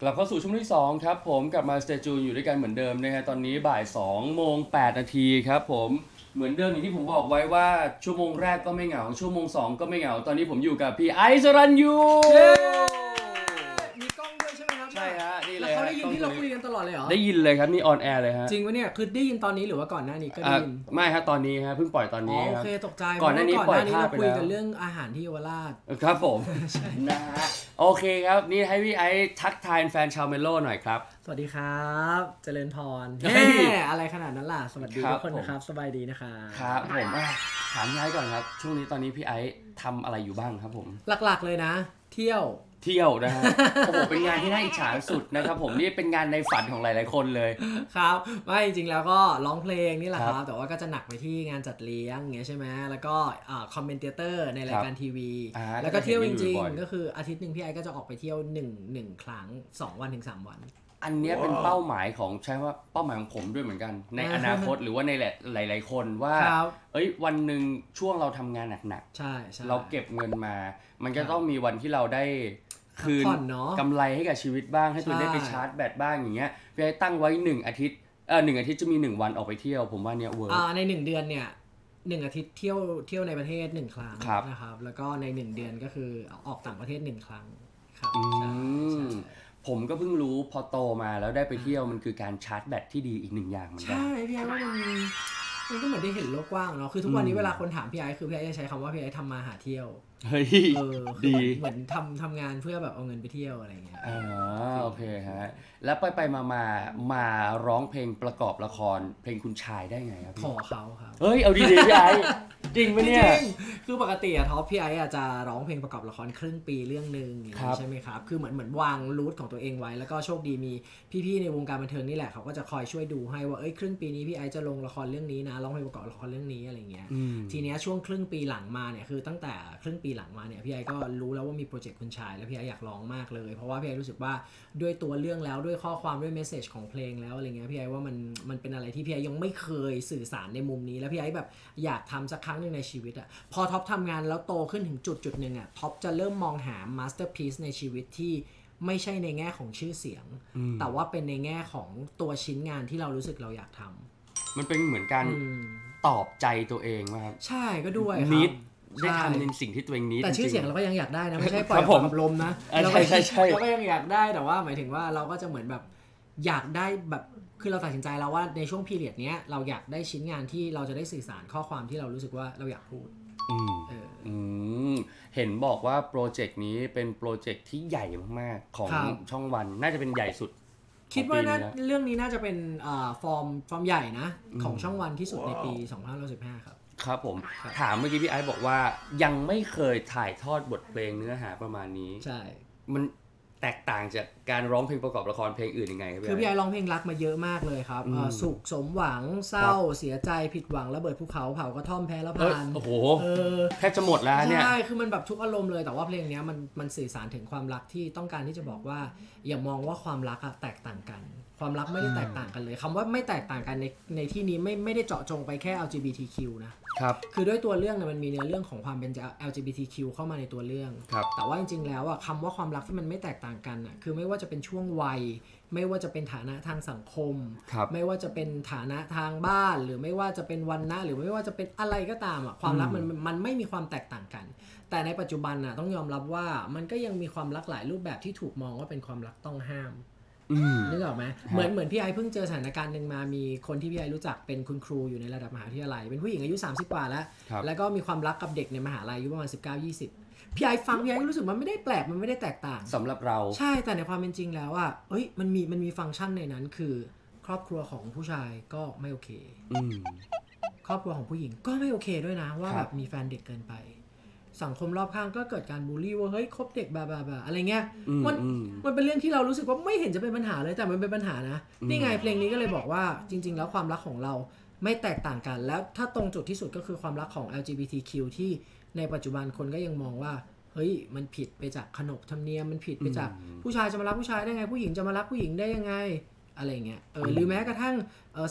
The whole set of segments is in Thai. กลับเข้าสู่ช่วงที่2ครับผมกลับมาสเตจูนอยู่ด้วยกันเหมือนเดิมนะฮะตอนนี้บ่าย 2:08 น.ครับผมเหมือนเดิมอย่างที่ผมบอกไว้ว่าชั่วโมงแรกก็ไม่เหงาชั่วโมง2ก็ไม่เหงาตอนนี้ผมอยู่กับพี่ไอซ์ สรัญยูมีกล้องด้วยใช่ไหมครับใช่ฮะนี่เลยเขาได้ยินที่เราคุยกันตลอดเลยเหรอได้ยินเลยครับนี่ออนแอร์เลยฮะจริงวะเนี่ยคือได้ยินตอนนี้หรือว่าก่อนหน้านี้ก็ได้ยินไม่ฮะตอนนี้ฮะเพิ่งปล่อยตอนนี้โอเคตกใจก่อนหน้านี้เราคุยกันเรื่องอาหารที่เยาวราชครับผมนะฮะโอเคครับนี่ให้พี่ไอซ์ทักทายแฟนชาวเมโล่หน่อยครับสวัสดีครับเจริญพรแหมอะไรขนาดนั้นล่ะสวัสดีทุกคนนะครับสบายดีนะคะครับผมถามพี่ไอซ์ก่อนครับช่วงนี้ตอนนี้พี่ไอซ์ทำอะไรอยู่บ้างครับผมหลักๆเลยนะเที่ยวนะฮะโอ้โหเป็นงานที่น่าอิจฉาสุดนะครับผมนี่เป็นงานในฝันของหลายๆคนเลยครับไม่จริงแล้วก็ร้องเพลงนี่แหละครับแต่ว่าก็จะหนักไปที่งานจัดเลี้ยงอย่างเงี้ยใช่ไหมแล้วก็คอมเมนเตเตอร์ในรายการทีวีแล้วก็เที่ยวจริงๆก็คืออาทิตย์หนึ่งพี่ไอซ์ก็จะออกไปเที่ยวหนึ่งครั้ง2 วันถึง 3 วันอันนี้เป็นเป้าหมายของใช่ว่าเป้าหมายของผมด้วยเหมือนกันในอนาคตหรือว่าในหลายๆคนว่าเอ้ยวันหนึ่งช่วงเราทำงานหนักๆเราเก็บเงินมามันก็ต้องมีวันที่เราได้คืนกำไรให้กับชีวิตบ้างให้ตัวได้ไปชาร์จแบตบ้างอย่างเงี้ยพี่ไอ้ตั้งไว้1 อาทิตย์1 อาทิตย์จะมี1 วันออกไปเที่ยวผมว่าเนี้ยเวิร์กใน1 เดือนเนี่ย1 อาทิตย์เที่ยวในประเทศ1 ครั้งนะครับแล้วก็ใน1 เดือนก็คือออกต่างประเทศ1 ครั้งครับผมก็เพิ่งรู้พอโตมาแล้วได้ไปเที่ยวมันคือการชาร์จแบตที่ดีอีก1 อย่างมันใช่พี่ไอ้ว่ามันก็เหมือนได้เห็นโลกกว้างเนาะคือทุกวันนี้เวลาคนถามพี่ไอ้คือพี่ไอ้จะใช้คำว่าพี่ไอ้ทำมาหาเที่ยวเฮ้ยดีเหมือนทำงานเพื่อแบบเอาเงินไปเที่ยวอะไรเงี้ยอ๋อโอเคฮะแล้วไปมาร้องเพลงประกอบละครเพลงคุณชายได้ไงครับขอเขาครับเฮ้ยเอาดีๆพี่ไอ้จริงไหมเนี่ยคือปกติอะท็อปพี่ไอ้จะร้องเพลงประกอบละครครึ่งปีเรื่องนึงใช่ไหมครับคือเหมือนวางรูทของตัวเองไว้แล้วก็โชคดีมีพี่ๆในวงการบันเทิงนี่แหละเขาก็จะคอยช่วยดูให้ว่าเอ้ยครึ่งปีนี้พี่ไอ้จะลงละครเรื่องนี้นะร้องเพลงประกอบละครเรื่องนี้อะไรเงี้ยทีเนี้ยช่วงครึ่งปีหลังมาเนี่ยคือตั้งแต่ครึ่งปีหลังมาเนี่ยพี่ไอ้ก็รู้แล้วว่ามีโปรเจกต์คุณชายแล้วพี่ไอ้อยากร้องมากเลยเพราะว่าพี่ไอ้รู้สึกว่าด้วยตัวเรื่องแล้วด้วยข้อความด้วยเมสเซจของเพลงแล้วอะไรเงี้ยพี่ไอ้ว่ามันเป็นอะไรที่พี่ไอ้ยังไม่เคยสื่อสารในมุมนี้แล้วพี่ไอ้แบบอยากทำสักครั้งนึงในชีวิตอะพอท็อปทำงานแล้วโตขึ้นถึงจุดหนึ่งอะท็อปจะเริ่มมองหามาสเตอร์พีซในชีวิตที่ไม่ใช่ในแง่ของชื่อเสียงแต่ว่าเป็นในแง่ของตัวชิ้นงานที่เรารู้สึกเราอยากทำมันเป็นเหมือนการตอบใจตัวเองว่าใช่ก็ด้วยครับได้ทำในสิ่งที่ตัวเองนี้แต่ชื่อเสียงเราก็ยังอยากได้นะไม่ใช่ปล่อยกับลมนะเราก็ยังอยากได้แต่ว่าหมายถึงว่าเราก็จะเหมือนแบบอยากได้แบบคือเราตัดสินใจแล้วว่าในช่วงพีเรียดเนี้ยเราอยากได้ชิ้นงานที่เราจะได้สื่อสารข้อความที่เรารู้สึกว่าเราอยากพูดเห็นบอกว่าโปรเจกต์นี้เป็นโปรเจกต์ที่ใหญ่มากๆของช่องวันน่าจะเป็นใหญ่สุดคิดว่าเรื่องนี้น่าจะเป็นฟอร์มใหญ่นะของช่องวันที่สุดในปี2515ครับครับผมถามเมื่อกี้พี่ไอซ์บอกว่ายังไม่เคยถ่ายทอดบทเพลงเนื้อหาประมาณนี้ใช่มันแตกต่างจากการร้องเพลงประกอบละครเพลงอื่นยังไงครับพี่ไอซ์คือพี่ไอซ์ร้องเพลงรักมาเยอะมากเลยครับสุขสมหวังเศร้าเสียใจผิดหวังระเบิดภูเขาเผากระท่อมแพ้ละพานโอ้โหแทบจะหมดแล้วเนี่ยใช่คือมันแบบทุกอารมณ์เลยแต่ว่าเพลงนี้มันสื่อสารถึงความรักที่ต้องการที่จะบอกว่าอย่ามองว่าความรักอะแตกต่างกันความรักไม่ได้แตกต่างกันเลยคำว่าไม่แตกต่างกันในที่นี้ไม่ได้เจาะจงไปแค่ LGBTQ นะครับคือด้วยตัวเรื่องเนี่ยมันมีเนื้อเรื่องของความเป็น LGBTQ เข้ามาในตัวเรื่องแต่ว่าจริงๆแล้วอ่ะคำว่าความรักที่มันไม่แตกต่างกันอ่ะคือไม่ว่าจะเป็นช่วงวัยไม่ว่าจะเป็นฐานะทางสังคมไม่ว่าจะเป็นฐานะทางบ้านหรือไม่ว่าจะเป็นวรรณะหรือไม่ว่าจะเป็นอะไรก็ตามอ่ะความรักมันไม่มีความแตกต่างกันแต่ในปัจจุบันอ่ะต้องยอมรับว่ามันก็ยังมีความรักหลายรูปแบบที่ถูกมองว่าเป็นความรักต้องห้ามนึกออกไหมเหมือนพี่ไอเพิ่งเจอสถานการณ์หนึ่งมามีคนที่พี่ไอรู้จักเป็นคุณครูอยู่ในระดับมหาวิทยาลัยเป็นผู้หญิงอายุ30กว่าแล้วก็มีความรักกับเด็กในมหาลัยอายุประมาณ19-20พี่ไอฟังพี่ไอรู้สึกมันไม่ได้แปลกมันไม่ได้แตกต่างสำหรับเราใช่แต่ในความเป็นจริงแล้วว่าเอ้ยมันมีฟังก์ชันในนั้นคือครอบครัวของผู้ชายก็ไม่โอเคครอบครัวของผู้หญิงก็ไม่โอเคด้วยนะว่าแบบมีแฟนเด็กเกินไปสังคมรอบข้างก็เกิดการบูลลี่ว่าเฮ้ยคบเด็กบาอะไรเงี้ยมันเป็นเรื่องที่เรารู้สึกว่าไม่เห็นจะเป็นปัญหาเลยแต่มันเป็นปัญหานะนี่ไงเพลงนี้ก็เลยบอกว่าจริงๆแล้วความรักของเราไม่แตกต่างกันแล้วถ้าตรงจุดที่สุดก็คือความรักของ LGBTQ ที่ในปัจจุบันคนก็ยังมองว่าเฮ้ยมันผิดไปจากขนบธรรมเนียมมันผิดไปจากผู้ชายจะมารักผู้ชายได้ไงผู้หญิงจะมารักผู้หญิงได้ยังไงอะไรเงี้ยหรือแม้กระทั่ง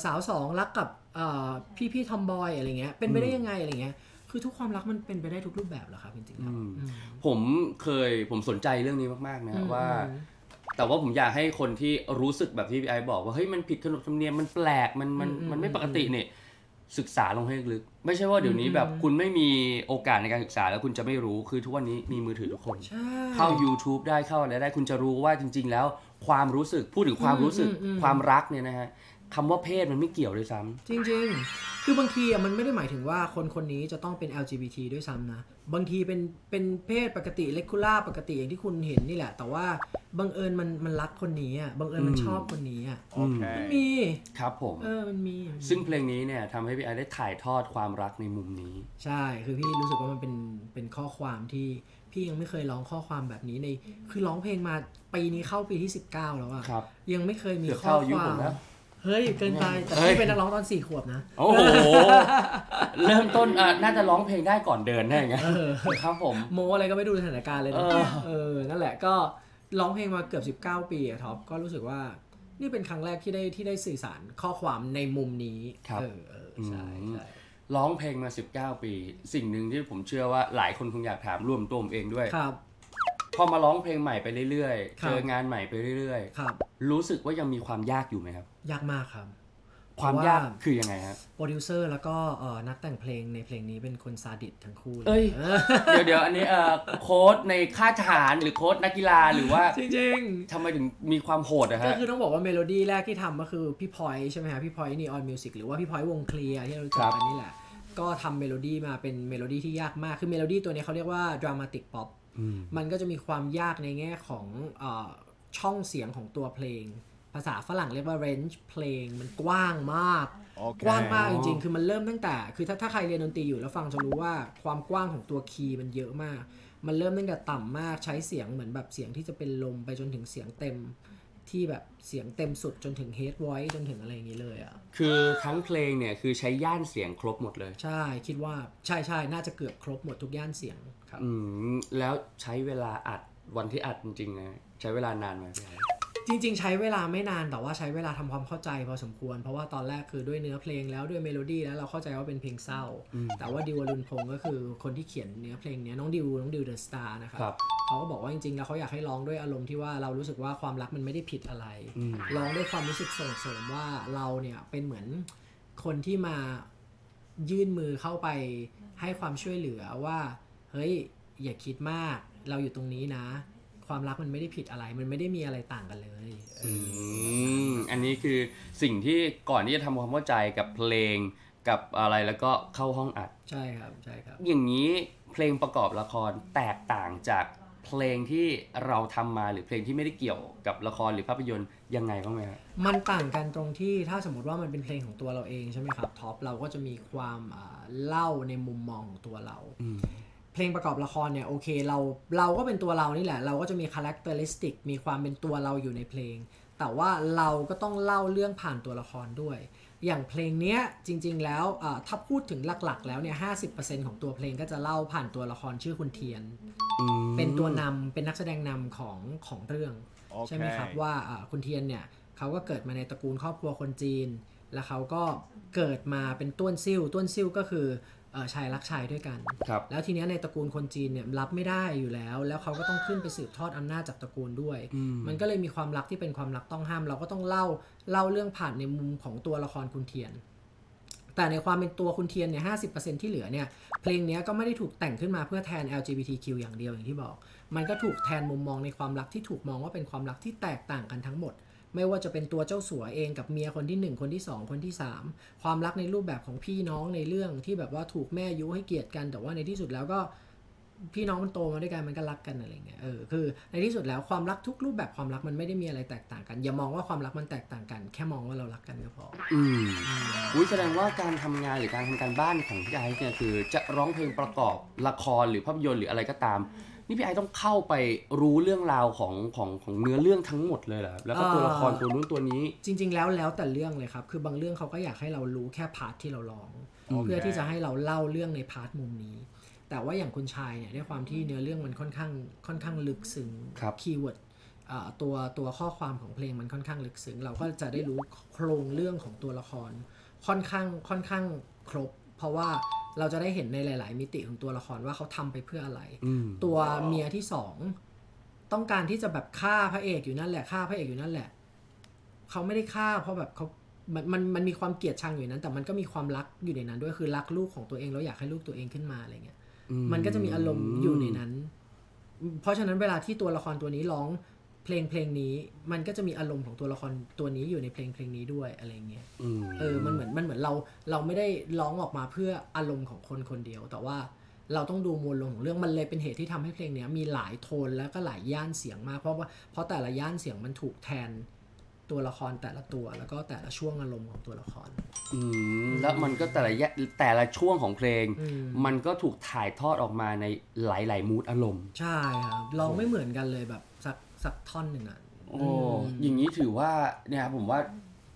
สาวสองรักกับพี่ทอมบอยอะไรเงี้ยเป็นไปได้ยังไงอะไรเงี้ยคือทุกความรักมันเป็นไปได้ทุกรูปแบบเหรอครับจริงๆแล้วผมสนใจเรื่องนี้มากๆนะว่า แต่ว่าผมอยากให้คนที่รู้สึกแบบที่พี่ไอ้บอกว่าเฮ้ยมันผิดขนบธรรมเนียมมันแปลกมันไม่ปกตินี่ศึกษาลงให้ลึกไม่ใช่ว่าเดี๋ยวนี้แบบคุณไม่มีโอกาสในการศึกษาแล้วคุณจะไม่รู้คือทุกวันนี้มีมือถือทุกคนเข้า YouTube ได้เข้าอะไรได้คุณจะรู้ว่าจริงๆแล้วความรู้สึกพูดถึงความรู้สึกความรักเนี่ยนะฮะคำว่าเพศมันไม่เกี่ยวเลยซ้ำจริงๆคือบางทีมันไม่ได้หมายถึงว่าคนนี้จะต้องเป็น LGBT ด้วยซ้ำนะบางทีเป็นเพศปกติเลคูล่าปกติอย่างที่คุณเห็นนี่แหละแต่ว่าบังเอิญมันรักคนนี้อ่ะบังเอิญมันชอบคนนี้อ่ะมันมีครับผมมันมีซึ่งเพลงนี้เนี่ยทำให้พี่ไอได้ถ่ายทอดความรักในมุมนี้ใช่คือพี่รู้สึกว่ามันเป็นข้อความที่พี่ยังไม่เคยร้องข้อความแบบนี้ในคือร้องเพลงมาปีนี้เข้าปีที่19แล้วอ่ะยังไม่เคยมีข้อความเฮ้ยเกินไปแต่พี่เป็นนักร้องตอน4 ขวบนะโอ้โหเริ่มต้นน่าจะร้องเพลงได้ก่อนเดินได้ไงครับผมโมอะไรก็ไม่ดูสถานการณ์เลยนะนั่นแหละก็ร้องเพลงมาเกือบ19ปีอะท็อปก็รู้สึกว่านี่เป็นครั้งแรกที่ได้สื่อสารข้อความในมุมนี้ครับใช่ร้องเพลงมา19ปีสิ่งหนึ่งที่ผมเชื่อว่าหลายคนคงอยากถามรวมตัวผมเองด้วยครับพอมาร้องเพลงใหม่ไปเรื่อยๆเจองานใหม่ไปเรื่อยๆรู้สึกว่ายังมีความยากอยู่ไหมครับยากมากครับความยากคือยังไงครับโปรดิวเซอร์แล้วก็นักแต่งเพลงในเพลงนี้เป็นคนซาดิสทั้งคู่เลย เดี๋ยวอันนี้โค้ชในค่ายทหารหรือโค้ชนักกีฬาหรือว่าจริงๆทำไมถึงมีความโหดอะฮะก็คือต้องบอกว่าเมโลดี้แรกที่ทำก็คือพี่พอยใช่ไหมฮะพี่พอยนีออนมิวสิกหรือว่าพี่พอยวงเคลียร์ที่เรารู้จักกันนี่แหละก็ทำเมโลดี้มาเป็นเมโลดี้ที่ยากมากคือเมโลดี้ตัวนี้เขาเรียกว่าดรามาติกป๊อปมันก็จะมีความยากในแง่ของช่องเสียงของตัวเพลงภาษาฝรั่งเรียกว่า range เพลงมันกว้างมาก กว้างมากจริงๆคือมันเริ่มตั้งแต่คือถ้าใครเรียนดนตรีอยู่แล้วฟังจะรู้ว่าความกว้างของตัวคีย์มันเยอะมากมันเริ่มตั้งแต่ต่ำมากใช้เสียงเหมือนแบบเสียงที่จะเป็นลมไปจนถึงเสียงเต็มที่แบบเสียงเต็มสุดจนถึง head voice จนถึงอะไรอย่างนี้เลยอ่ะคือทั้งเพลงเนี่ยคือใช้ย่านเสียงครบหมดเลยใช่คิดว่าใช่ๆน่าจะเกือบครบหมดทุกย่านเสียงครับแล้วใช้เวลาอัดวันที่อัดจริงๆนะใช้เวลานานไหมจริงๆใช้เวลาไม่นานแต่ว่าใช้เวลาทำความเข้าใจพอสมควรเพราะว่าตอนแรกคือด้วยเนื้อเพลงแล้วด้วยเมโลดี้แล้วเราเข้าใจว่าเป็นเพลงเศร้าแต่ว่าดิวอรุณพงศ์ก็คือคนที่เขียนเนื้อเพลงนี้น้องดิวเดอะสตาร์นะครับเขาก็บอกว่าจริงๆแล้วเขาอยากให้ร้องด้วยอารมณ์ที่ว่าเรารู้สึกว่าความรักมันไม่ได้ผิดอะไรร้องด้วยความรู้สึกส่งเสริมว่าเราเนี่ยเป็นเหมือนคนที่มายื่นมือเข้าไปให้ความช่วยเหลือว่าเฮ้ยอย่าคิดมากเราอยู่ตรงนี้นะความรักมันไม่ได้ผิดอะไรมันไม่ได้มีอะไรต่างกันเลยอันนี้คือสิ่งที่ก่อนที่จะทำความเข้าใจกับเพลงกับอะไรแล้วก็เข้าห้องอัดใช่ครับใช่ครับอย่างนี้เพลงประกอบละครแตกต่างจากเพลงที่เราทำมาหรือเพลงที่ไม่ได้เกี่ยวกับละครหรือภาพยนตร์ยังไงบ้างไหมครับมันต่างกันตรงที่ถ้าสมมติว่ามันเป็นเพลงของตัวเราเองใช่ไหมครับท็อปเราก็จะมีความเล่าในมุมมองของตัวเราเพลงประกอบละครเนี่ยโอเคเราก็เป็นตัวเรานี่แหละเราก็จะมีคาแรคเตอริสติกมีความเป็นตัวเราอยู่ในเพลงแต่ว่าเราก็ต้องเล่าเรื่องผ่านตัวละครด้วยอย่างเพลงเนี้ยจริงๆแล้วถ้าพูดถึงหลักๆแล้วเนี่ย 50% ของตัวเพลงก็จะเล่าผ่านตัวละครชื่อคุณเทียนเป็นตัวนำเป็นนักแสดงนำของเรื่อง ใช่ไหมครับว่าคุณเทียนเนี่ยเขาก็เกิดมาในตระกูลครอบครัวคนจีนแล้วเขาก็เกิดมาเป็นต้วนซิ่วก็คือชายรักชายด้วยกันแล้วทีนี้ในตระกูลคนจีนเนี่ยรับไม่ได้อยู่แล้วเขาก็ต้องขึ้นไปสืบทอดอำนาจจากตระกูลด้วยมันก็เลยมีความรักที่เป็นความรักต้องห้ามเราก็ต้องเล่าเรื่องผ่านในมุมของตัวละครคุณเทียนแต่ในความเป็นตัวคุณเทียนเนี่ย 50% ที่เหลือเนี่ยเพลงนี้ก็ไม่ได้ถูกแต่งขึ้นมาเพื่อแทน LGBTQ อย่างเดียวอย่างที่บอกมันก็ถูกแทนมุมมองในความรักที่ถูกมองว่าเป็นความรักที่แตกต่างกันทั้งหมดไม่ว่าจะเป็นตัวเจ้าสัวเองกับเมียคนที่1คนที่2คนที่3ความรักในรูปแบบของพี่น้องในเรื่องที่แบบว่าถูกแม่ยุให้เกลียดกันแต่ว่าในที่สุดแล้วก็พี่น้องมันโตมาด้วยกันมันก็รักกันอะไรเงี้ยคือในที่สุดแล้วความรักทุกรูปแบบความรักมันไม่ได้มีอะไรแตกต่างกันอย่ามองว่าความรักมันแตกต่างกันแค่มองว่าเรารักกันก็พอแสดงว่าการทำงานหรือการทำการบ้านของพี่ไอซ์เนี่ยคือจะร้องเพลงประกอบละครหรือภาพยนตร์หรืออะไรก็ตามนี่พี่ไอต้องเข้าไปรู้เรื่องราวของเนื้อเรื่องทั้งหมดเลยเหรอแล้วก็ตัวละครตัวนู้นตัวนี้จริงๆแล้วแต่เรื่องเลยครับคือบางเรื่องเขาก็อยากให้เรารู้แค่พาร์ทที่เราร้องเพื่อที่จะให้เราเล่าเรื่องในพาร์ทมุมนี้แต่ว่าอย่างคุณชายเนี่ยด้วยความที่เนื้อเรื่องมันค่อนข้างลึกซึ้งคีย์เวิร์ดตัวข้อความของเพลงมันค่อนข้างลึกซึ้งเราก็จะได้รู้โครงเรื่องของตัวละครค่อนข้างครบเพราะว่าเราจะได้เห็นในหลายๆมิติของตัวละครว่าเขาทำไปเพื่ออะไรตัวเมียที่2 ต้องการที่จะแบบฆ่าพระเอกอยู่นั่นแหละฆ่าพระเอกอยู่นั่นแหละเขาไม่ได้ฆ่าเพราะแบบเขามันมีความเกลียดชังอยู่นั้นแต่มันก็มีความรักอยู่ในนั้นด้วยคือรักลูกของตัวเองแล้วอยากให้ลูกตัวเองขึ้นมาอะไรเงี้ยมันก็จะมีอารมณ์อยู่ในนั้นเพราะฉะนั้นเวลาที่ตัวละครตัวนี้ร้องเพลงนี้มันก็จะมีอารมณ์ของตัวละครตัวนี้อยู่ในเพลงนี้ด้วยอะไรเงี้ยมันเหมือนเราไม่ได้ร้องออกมาเพื่ออารมณ์ของคนคนเดียวแต่ว่าเราต้องดูมวลรวมของเรื่องมันเลยเป็นเหตุที่ทำให้เพลงนี้มีหลายโทนแล้วก็หลายย่านเสียงมากเพราะแต่ละย่านเสียงมันถูกแทนตัวละครแต่ละตัวแล้วก็แต่ละช่วงอารมณ์ของตัวละครแล้วมันก็แต่ละช่วงของเพลงมันก็ถูกถ่ายทอดออกมาในหลายๆมูดอารมณ์ใช่ครับลองไม่เหมือนกันเลยแบบสักท่อนหนึ่งอ่ะโอ้อย่างนี้ถือว่าเนี่ยผมว่า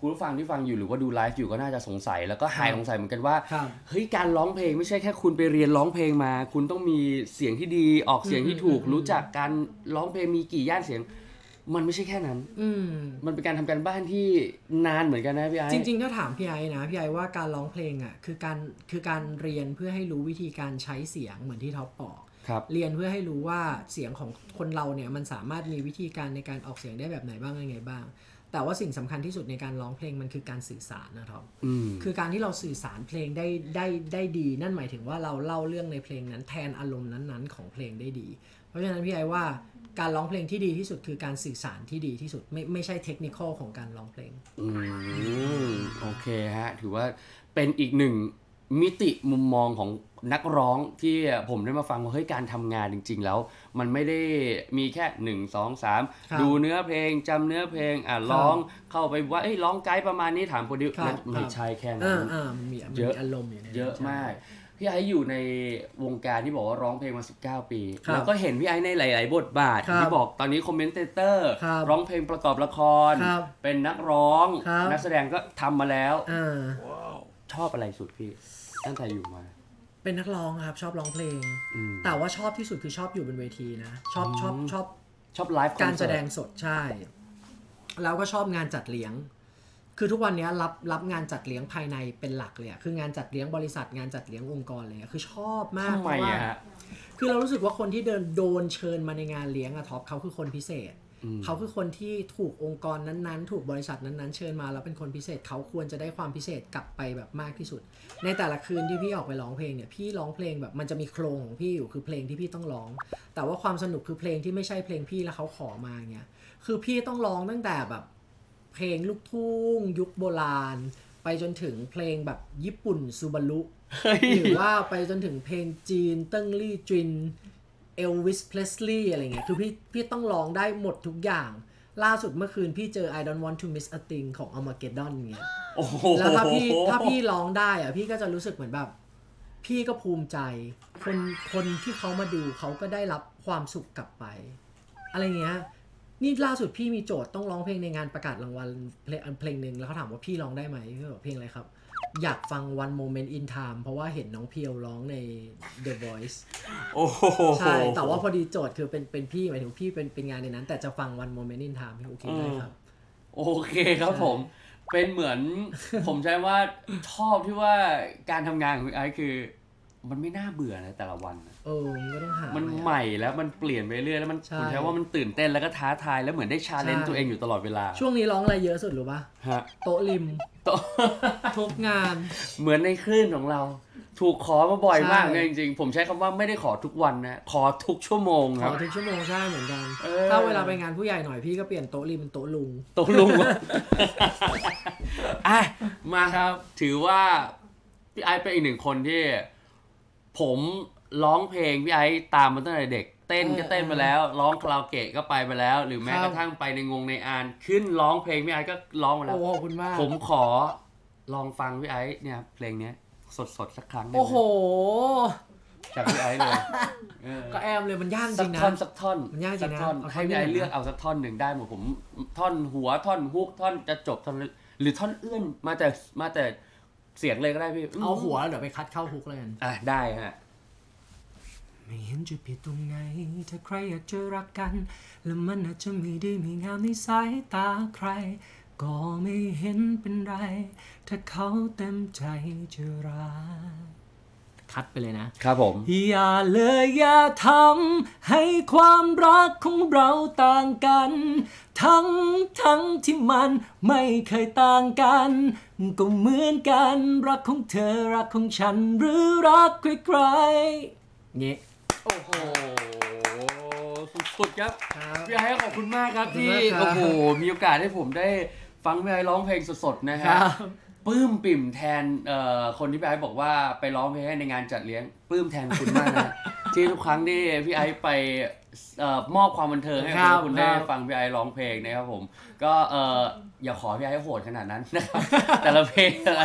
คุณผู้ฟังที่ฟังอยู่หรือว่าดูไลฟ์อยู่ก็น่าจะสงสัยแล้วก็หายสงสัยเหมือนกันว่าเฮ้ยการร้องเพลงไม่ใช่แค่คุณไปเรียนร้องเพลงมาคุณต้องมีเสียงที่ดีออกเสียงที่ถูกรู้จักการร้องเพลงมีกี่ย่านเสียงมันไม่ใช่แค่นั้นมันเป็นการทำการบ้านที่นานเหมือนกันนะพี่ไอจริงๆถ้าถามพี่ไอนะพี่ไอว่าการร้องเพลงอ่ะคือการเรียนเพื่อให้รู้วิธีการใช้เสียงเหมือนที่ท็อปบอกเรียนเพื่อให้รู้ว่าเสียงของคนเราเนี่ยมันสามารถมีวิธีการในการออกเสียงได้แบบไหนบ้างยังไงบ้างแต่ว่าสิ่งสำคัญที่สุดในการร้องเพลงมันคือการสื่อสารนะท็อปคือการที่เราสื่อสารเพลงได้ดีนั่นหมายถึงว่าเราเล่าเรื่องในเพลงนั้นแทนอารมณ์นั้นๆของเพลงได้ดีเพราะฉะนั้นพี่ไอว่าการร้องเพลงที่ดีที่สุดคือการสื่อสารที่ดีที่สุดไม่ใช่เทคนิคของการร้องเพลงโอเคฮะถือว่าเป็นอีกหนึ่งมิติมุมมองของนักร้องที่ผมได้มาฟังว่าเฮ้ยการทำงานจริงๆแล้วมันไม่ได้มีแค่1 2 3ดูเนื้อเพลงจำเนื้อเพลงอ่ะร้องเข้าไปว่าเอ้ยร้องไกด์ประมาณนี้ถามโปรดิวเซอร์ไม่ใช่แค่นั้นมีอารมณ์อยู่เยอะมากพี่ไอ้อยู่ในวงการที่บอกว่าร้องเพลงมา19ปีแล้วก็เห็นพี่ไอ้ในหลายๆบทบาทที่บอกตอนนี้คอมเมนเตอร์ร้องเพลงประกอบละครเป็นนักร้องนักแสดงก็ทำมาแล้วชอบอะไรสุดพี่ตั้งแต่อยู่มาเป็นนักร้องครับชอบร้องเพลงแต่ว่าชอบที่สุดคือชอบอยู่บนเวทีนะชอบไลฟ์การแสดงสดใช่แล้วก็ชอบงานจัดเลี้ยงคือทุกวันนี้รับงานจัดเลี้ยงภายในเป็นหลักเลยคืองานจัดเลี้ยงบริษัทงานจัดเลี้ยงองค์กรเลยคือชอบมากเพราะว่าคือเรารู้สึกว่าคนที่โดนเชิญมาในงานเลี้ยงอะท็อปเขาคือคนพิเศษเขาคือคนที่ถูกองค์กรนั้นๆถูกบริษัทนั้นๆเชิญมาแล้วเป็นคนพิเศษเขาควรจะได้ความพิเศษกลับไปแบบมากที่สุดในแต่ละคืนที่พี่ออกไปร้องเพลงเนี่ยพี่ร้องเพลงแบบมันจะมีโครงของพี่อยู่คือเพลงที่พี่ต้องร้องแต่ว่าความสนุกคือเพลงที่ไม่ใช่เพลงพี่แล้วเขาขอมาเงี้ยคือพี่ต้องร้องตั้งแต่แบบเพลงลูกทุ่งยุคโบราณไปจนถึงเพลงแบบญี่ปุ่นซูบารุหรือว่าไปจนถึงเพลงจีนเติ้งลี่จินเอลวิสเพลสลีย์อะไรเงี้ยคือพี่ต้องร้องได้หมดทุกอย่างล่าสุดเมื่อคืนพี่เจอ I don't want to miss a thing ของ Armageddon เงี้ยแล้วถ้าพี่ร้องได้อะพี่ก็จะรู้สึกเหมือนแบบพี่ก็ภูมิใจคนที่เขามาดูเขาก็ได้รับความสุขกลับไปอะไรเงี้ยนี่ล่าสุดพี่มีโจทย์ต้องร้องเพลงในงานประกาศรางวัลเพลงนึงแล้วเขาถามว่าพี่ร้องได้ไหมพี่บอกเพลงอะไรครับอยากฟัง One Moment in Time เพราะว่าเห็นน้องเพียวร้องใน The Voice โอ้โหใช่แต่ว่าพอดีโจทย์คือเป็นพี่หมายถึงพี่เป็นงานในนั้นแต่จะฟัง One Moment in Time พี่โอเคได้ครับโอเคครับผมเป็นเหมือน ผมใช้ว่าชอบที่ว่าการทำงานของไอ้คือมันไม่น่าเบื่อนะแต่ละวันมันก็ต้องหามันใหม่แล้วมันเปลี่ยนไปเรื่อยแล้วมันผมใช้ว่ามันตื่นเต้นแล้วก็ท้าทายแล้วเหมือนได้ challenge ตัวเองอยู่ตลอดเวลาช่วงนี้ร้องอะไรเยอะสุดหรือปะโต๊ะริมทุกงานเหมือนในคลื่นของเราถูกขอมาบ่อยมากเลยจริงๆผมใช้คำว่าไม่ได้ขอทุกวันนะขอทุกชั่วโมงครับขอทุกชั่วโมงใช่เหมือนกันถ้าเวลาไปงานผู้ใหญ่หน่อยพี่ก็เปลี่ยนโต๊ะริมเป็นโต๊ะลุงอ่ะมาครับถือว่าพี่ไอเป็นอีกหนึ่งคนที่ผมร้องเพลงพี่ไอ้ตามมาตั้งแต่เด็กเต้นก็เต้นไปแล้วร้องคาราโอเกะก็ไปแล้วหรือแม้กระทั่งไปในในอานขึ้นร้องเพลงพี่ไอ้ก็ร้องมาแล้วโอ้ขอบคุณมากผมขอลองฟังพี่ไอ้เนี่ยเพลงนี้สดสักครั้งโอ้โหจากพี่ไอ้เลยก็แอมเลยมันยากจริงนะสักท่อนมันยากจริงนะให้พี่ไอ้เลือกเอาสักท่อนหนึ่งได้หมดผมท่อนหัวท่อนฮุกท่อนจะจบท่อนหรือท่อนเอื้อนมาแต่เสียงเลยก็ได้พี่เอาหัวเดี๋ยวไปคัดเข้าฮุกเลยกันได้ฮะไม่เห็นจะผิดตรงไหนถ้าใครอยากจะรักกันและมันอาจจะไม่ได้มีงามในสายตาใครก็ไม่เห็นเป็นไรถ้าเขาเต็มใจจะรัก คัดไปเลยนะครับผมอย่าเลยอย่าทำให้ความรักของเราต่างกันทั้งที่มันไม่เคยต่างกันก็เหมือนกันรักของเธอรักของฉันหรือรักใครๆเนี่ยโอ้โหสุดๆครับพี่ไอ้ขอบคุณมากครับที่โอ้โหมีโอกาสให้ผมได้ฟังพี่ไอ้ร้องเพลงสดๆนะครับปลื้มปิ่มแทนคนที่พี่ไอ้บอกว่าไปร้องเพลงให้ในงานจัดเลี้ยงปลื้มแทนคุณมากนะที่ทุกครั้งที่พี่ไอ้ไปมอบความบันเทิงให้คุณได้ฟังพี่ไอ้ร้องเพลงนะครับผมก็อย่าขอพี่ไอ้โหดขนาดนั้นนะครับแต่ละเพลงอะไร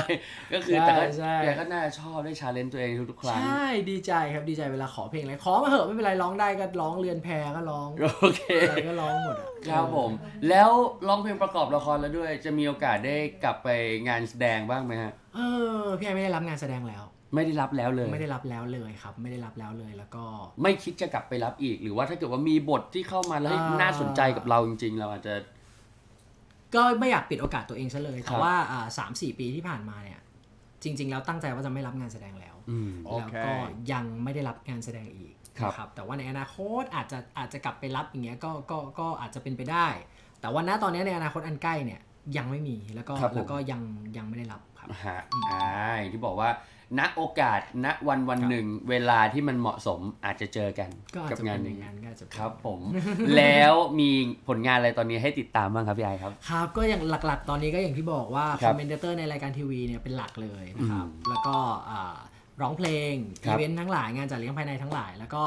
ก็คือแต่พี่ไอ้ก็น่าชอบได้ชาเลนจ์ตัวเองทุกครั้งใช่ดีใจครับดีใจเวลาขอเพลงอะไรขอมาเหอะไม่เป็นไรร้องได้ก็ร้องเรือนแพก็ร้องโอเคก็ร้องหมดครับผมแล้วร้องเพลงประกอบละครแล้วด้วยจะมีโอกาสได้กลับไปงานแสดงบ้างไหมฮะพี่ไอ้ไม่ได้รับงานแสดงแล้วไม่ได้รับแล้วเลยไม่ได้รับแล้วเลยครับไม่ได้รับแล้วเลยแล้วก็ไม่คิดจะกลับไปรับอีกหรือว่าถ้าเกิดว่ามีบทที่เข้ามาแล้วน่าสนใจกับเราจริงๆเราอาจจะก็ไม่อยากปิดโอกาสตัวเองซะเลยแต่ว่า3-4 ปีที่ผ่านมาเนี่ยจริงๆแล้วตั้งใจว่าจะไม่รับงานแสดงแล้วแล้วก็ยังไม่ได้รับงานแสดงอีกครับแต่ว่าในอนาคตอาจจะกลับไปรับอย่างเงี้ยก็อาจจะเป็นไปได้แต่ว่าณตอนนี้ในอนาคตอันใกล้เนี่ยยังไม่มีแล้วก็ยังไม่ได้รับครับที่บอกว่าณโอกาสณวันหนึ่งเวลาที่มันเหมาะสมอาจจะเจอกันกับงานหนึ่งครับผมแล้วมีผลงานอะไรตอนนี้ให้ติดตามบ้างครับพี่ไอครับครับก็อย่างหลักๆตอนนี้ก็อย่างที่บอกว่าคอมเมนเตอร์ในรายการทีวีเนี่ยเป็นหลักเลยนะครับแล้วก็ร้องเพลงอีเวนต์ทั้งหลายงานจัดเลี้ยงภายในทั้งหลายแล้วก็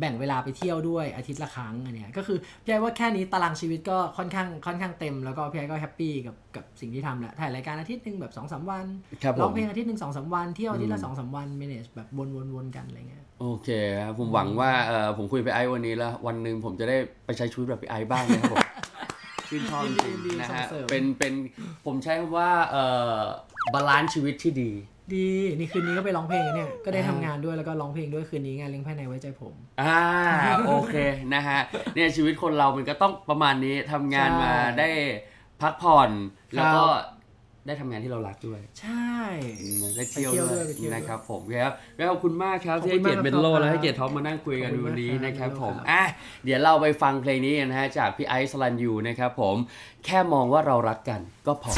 แบ่งเวลาไปเที่ยวด้วยอาทิตย์ละครั้งอันเนี้ยก็คือพี่ไอ้ว่าแค่นี้ตารางชีวิตก็ค่อนข้างเต็มแล้วก็พี่ไอ้ก็แฮปปี้กับสิ่งที่ทำแหละถ่ายรายการอาทิตย์หนึ่งแบบ2-3 วันร้องเพลงอาทิตย์หนึ่ง2-3 วันเที่ยวอาทิตย์ละ2-3 วันเมเนจแบบวนๆกันอะไรเงี้ยโอเคครับผมหวังว่าผมคุยไปไอ้วันนี้แล้ววันหนึ่งผมจะได้ไปใช้ชีวิตแบบพี่ไอ้บ้างนะครับผมชื่นชอบจริงนะฮะเป็นผมใช้คำว่าบาลานซ์ชีวิตที่ดีดีนี่คืนนี้ก็ไปร้องเพลงเนี่ยก็ได้ทำงานด้วยแล้วก็ร้องเพลงด้วยคืนนี้งานเลี้ยงภายในไว้ใจผมโอเคนะฮะเนี่ยชีวิตคนเรามันก็ต้องประมาณนี้ทำงานมาได้พักผ่อนแล้วก็ได้ทำงานที่เรารักด้วยใช่ได้เที่ยวด้วยนะครับผมครับแล้วขอบคุณมากครับที่ให้เกียรติเมโลและให้เกียรติท็อปมานั่งคุยกันวันนี้นะครับผมเดี๋ยวเราไปฟังเพลงนี้นะฮะจากพี่ไอซ์สลันยูนะครับผมแค่มองว่าเรารักกันก็พอ